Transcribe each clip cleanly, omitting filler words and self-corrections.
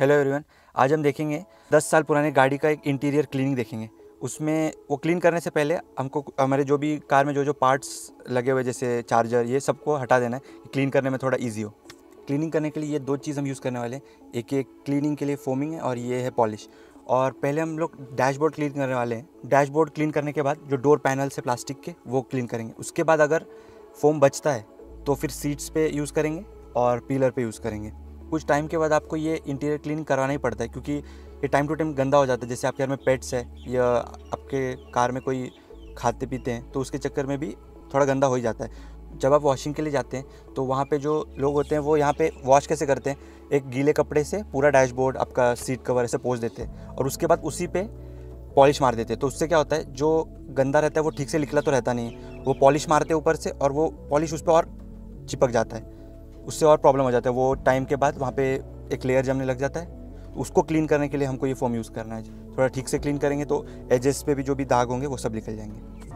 Hello everyone, आज हम देखेंगे 10 साल पुराने गाड़ी का एक इंटीरियर क्लीनिंग देखेंगे। उसमें वो क्लीन करने से पहले हमको हमारे जो भी कार में जो पार्ट्स लगे हुए जैसे चार्जर ये सबको हटा देना है, क्लीन करने में थोड़ा इजी हो। क्लीनिंग करने के लिए ये दो चीज़ हम यूज़ करने वाले हैं, एक ये क्लीनिंग के लिए फोमिंग है और ये है पॉलिश। और पहले हम लोग डैशबोर्ड क्लीन करने वाले हैं। डैशबोर्ड क्लीन करने के बाद जो डोर पैनल से प्लास्टिक के वो क्लीन करेंगे। उसके बाद अगर फोम बचता है तो फिर सीट्स पर यूज़ करेंगे और पिलर पर यूज़ करेंगे। कुछ टाइम के बाद आपको ये इंटीरियर क्लीन करवाना ही पड़ता है क्योंकि ये टाइम टू टाइम गंदा हो जाता है। जैसे आपके घर में पेट्स है या आपके कार में कोई खाते पीते हैं तो उसके चक्कर में भी थोड़ा गंदा हो ही जाता है। जब आप वॉशिंग के लिए जाते हैं तो वहाँ पे जो लोग होते हैं वो यहाँ पे वॉश कैसे करते हैं, एक गीले कपड़े से पूरा डैशबोर्ड आपका सीट कवर ऐसे पोंछ देते हैं और उसके बाद उसी पर पॉलिश मार देते हैं। तो उससे क्या होता है, जो गंदा रहता है वो ठीक से निकला तो रहता नहीं है, वो पॉलिश मारते ऊपर से और वो पॉलिश उस पर और चिपक जाता है, उससे और प्रॉब्लम हो जाता है। वो टाइम के बाद वहाँ पे एक लेयर जमने लग जाता है। उसको क्लीन करने के लिए हमको ये फोम यूज़ करना है। थोड़ा ठीक से क्लीन करेंगे तो एजेस पे भी जो भी दाग होंगे वो सब निकल जाएंगे।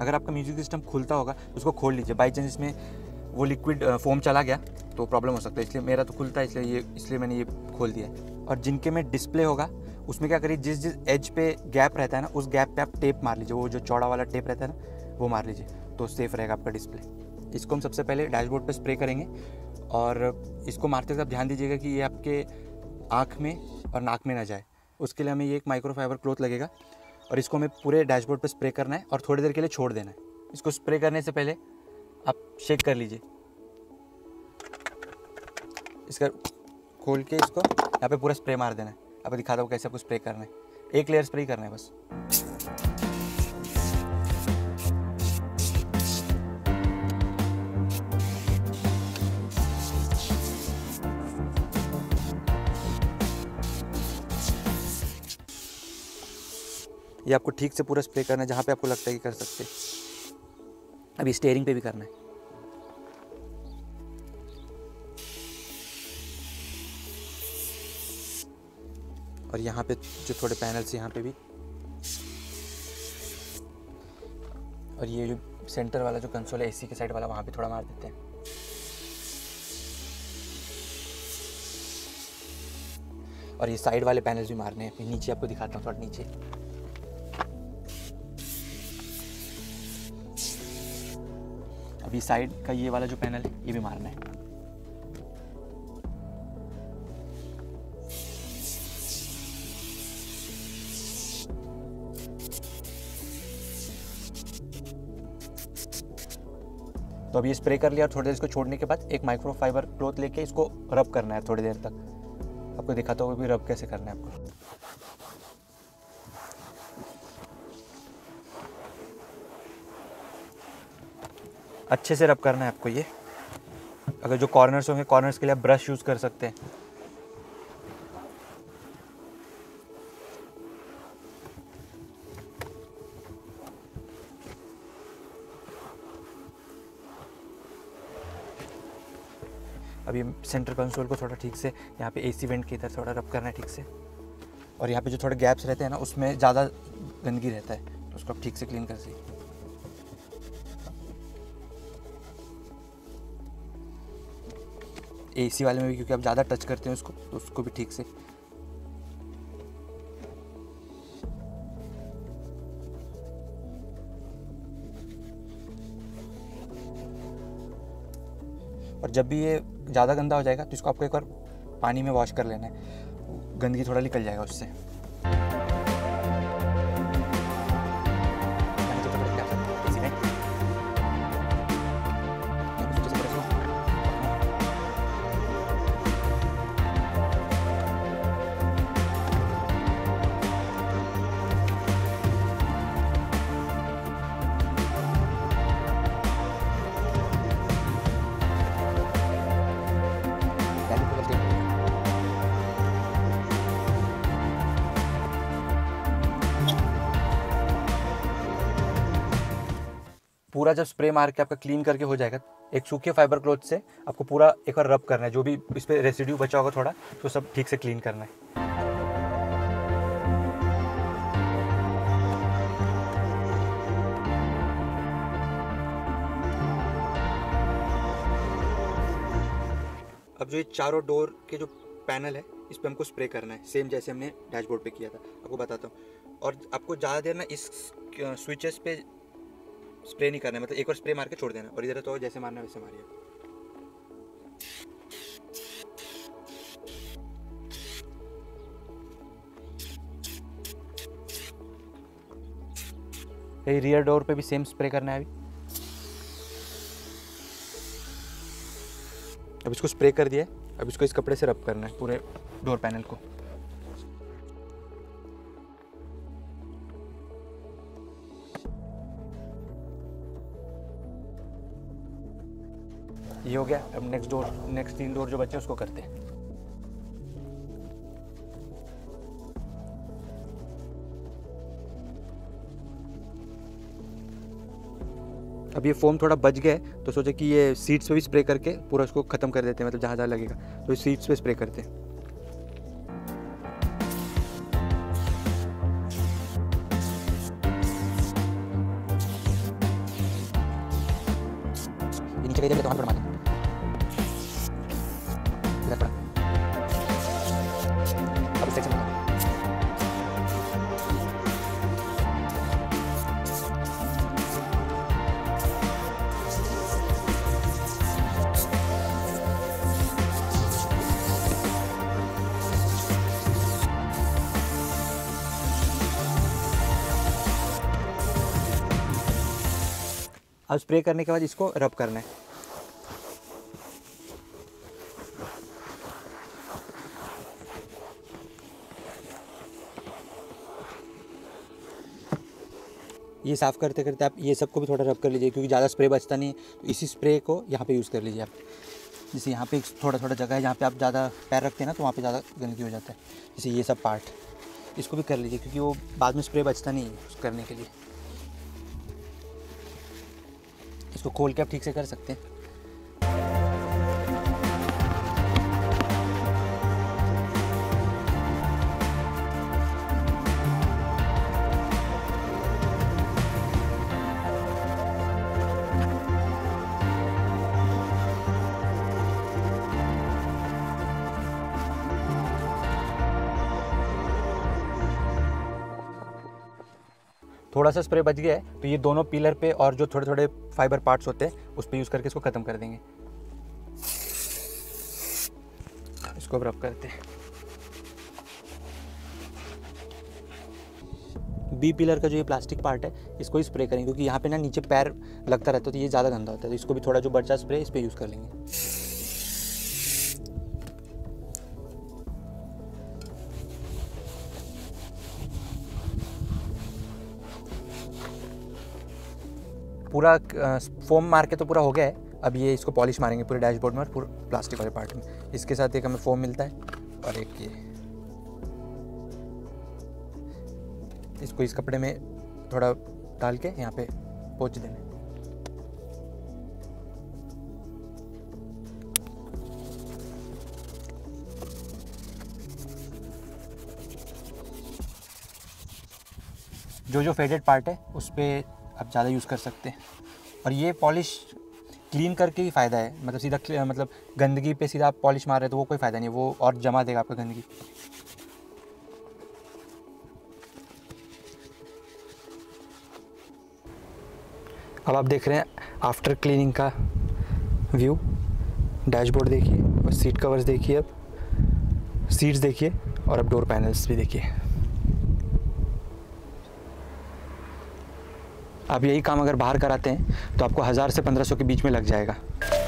अगर आपका म्यूजिक सिस्टम खुलता होगा तो उसको खोल लीजिए। बाई चांस इसमें वो लिक्विड फोम चला गया तो प्रॉब्लम हो सकता है, इसलिए मेरा तो खुलता है इसलिए मैंने ये खोल दिया है। और जिनके में डिस्प्ले होगा उसमें क्या करिए, जिस एज पे गैप रहता है ना उस गैप पे आप टेप मार लीजिए, वो जो चौड़ा वाला टेप रहता है ना वो मार लीजिए तो सेफ़ रहेगा आपका डिस्प्ले। इसको हम सबसे पहले डैशबोर्ड पर स्प्रे करेंगे और इसको मारते हुए आप ध्यान दीजिएगा कि ये आपके आँख में और नाक में ना जाए। उसके लिए हमें ये एक माइक्रोफाइबर क्लॉथ लगेगा और इसको हमें पूरे डैशबोर्ड पर स्प्रे करना है और थोड़ी देर के लिए छोड़ देना है। इसको स्प्रे करने से पहले आप शेक कर लीजिए, इसका खोल के इसको यहाँ पे पूरा स्प्रे मार देना है। आपको दिखाता हूँ कैसे आपको स्प्रे करना है, एक लेयर स्प्रे करना है बस। ये आपको ठीक से पूरा स्प्रे करना है जहाँ पे आपको लगता है कि कर सकते हैं। अभी स्टीयरिंग पे भी करना है। और यहाँ पे जो थोड़े पैनल्स यहाँ पे भी, और ये जो सेंटर वाला जो कंसोल है एसी के साइड वाला वहाँ पे थोड़ा मार देते हैं। और ये साइड वाले पैनल्स भी मारने हैं। नीचे आपको दिखाता हूँ, थोड़ा नीचे साइड का ये वाला जो पैनल है ये भी मारना है। तो अब ये स्प्रे कर लिया और थोड़ी देर इसको छोड़ने के बाद एक माइक्रोफाइबर क्लॉथ लेके इसको रब करना है थोड़ी देर तक। आपको दिखाता हूँ अभी रब कैसे करना है आपको। अच्छे से रब करना है आपको। ये अगर जो कॉर्नर्स होंगे कॉर्नर्स के लिए आप ब्रश यूज़ कर सकते हैं। अब ये सेंटर कंसोल को थोड़ा ठीक से यहाँ पे एसी वेंट की तरफ थोड़ा रब करना है ठीक से। और यहाँ पे जो थोड़े गैप्स रहते हैं ना उसमें ज़्यादा गंदगी रहता है तो उसको आप ठीक से क्लीन कर सकते हैं। एसी वाले में भी क्योंकि आप ज़्यादा टच करते हैं उसको तो उसको भी ठीक से। और जब भी ये ज़्यादा गंदा हो जाएगा तो इसको आपको एक बार पानी में वॉश कर लेना है, गंदगी थोड़ा निकल जाएगा उससे। पूरा जब स्प्रे मार के आपका क्लीन करके हो जाएगा, एक सूखे फाइबर क्लॉथ से आपको पूरा एक बार रब करना है, जो भी इस पर रेसिड्यू बचा होगा थोड़ा, तो सब ठीक से क्लीन करना है। अब जो ये चारों डोर के जो पैनल है इस पे हमको स्प्रे करना है, सेम जैसे हमने डैशबोर्ड पे किया था, आपको बताता हूँ। और आपको ज़्यादा देर ना इस स्विचेस पे स्प्रे नहीं करना है, मतलब एक बार स्प्रे मार के छोड़ देना, और इधर तो जैसे मारना है वैसे मारिए। ये रियर डोर पे भी सेम स्प्रे करना है अभी। अब इसको स्प्रे कर दिया है, अब इसको इस कपड़े से रब करना है पूरे डोर पैनल को। ये हो गया, अब नेक्स्ट डोर, नेक्स्ट 3 डोर जो बचे उसको करते हैं। अब ये फोम थोड़ा बच गया है, तो सोचा कि ये सीट्स पे भी स्प्रे करके पूरा उसको ख़त्म कर देते हैं, मतलब जहाँ जहाँ लगेगा तो ये सीट्स पे स्प्रे करते हैं। नीचे कहीं तो मारते और स्प्रे करने के बाद इसको रब करना है। ये साफ़ करते करते आप ये सबको भी थोड़ा रब कर लीजिए, क्योंकि ज़्यादा स्प्रे बचता नहीं है, तो इसी स्प्रे को यहाँ पे यूज़ कर लीजिए आप। जैसे यहाँ पे थोड़ा थोड़ा जगह है जहाँ पे आप ज़्यादा पैर रखते हैं ना, तो वहाँ पे ज़्यादा गंदगी हो जाता है। जैसे ये सब पार्ट इसको भी कर लीजिए, क्योंकि वो बाद में स्प्रे बचता नहीं है करने के लिए। इसको खोल के आप ठीक से कर सकते हैं। थोड़ा सा स्प्रे बच गया है, तो ये दोनों पिलर पे और जो थोड़े थोड़े फाइबर पार्ट्स होते हैं उस पे यूज़ करके इसको ख़त्म कर देंगे। इसको रब करते हैं। बी पिलर का जो ये प्लास्टिक पार्ट है इसको ही स्प्रे करेंगे, क्योंकि यहाँ पे ना नीचे पैर लगता रहता है, तो ये ज़्यादा गंदा होता है, तो इसको भी थोड़ा जो बचा स्प्रे इस पर यूज़ कर लेंगे। पूरा फोम मार के तो पूरा हो गया है, अब ये इसको पॉलिश मारेंगे पूरे डैशबोर्ड में और पूरे प्लास्टिक वाले पार्ट में। इसके साथ एक हमें फोम मिलता है और एक ये, इसको इस कपड़े में थोड़ा डाल के यहाँ पे पोंछ देना है। जो फेडेड पार्ट है उस पर आप ज़्यादा यूज़ कर सकते हैं। और ये पॉलिश क्लीन करके ही फ़ायदा है, मतलब सीधा, मतलब गंदगी पे सीधा आप पॉलिश मार रहे हो तो वो कोई फ़ायदा नहीं, वो और जमा देगा आपका गंदगी। अब आप देख रहे हैं आफ्टर क्लीनिंग का व्यू। डैशबोर्ड देखिए और सीट कवर्स देखिए, अब सीट्स देखिए और अब डोर पैनल्स भी देखिए। आप यही काम अगर बाहर कराते हैं तो आपको 1000 से 1500 के बीच में लग जाएगा।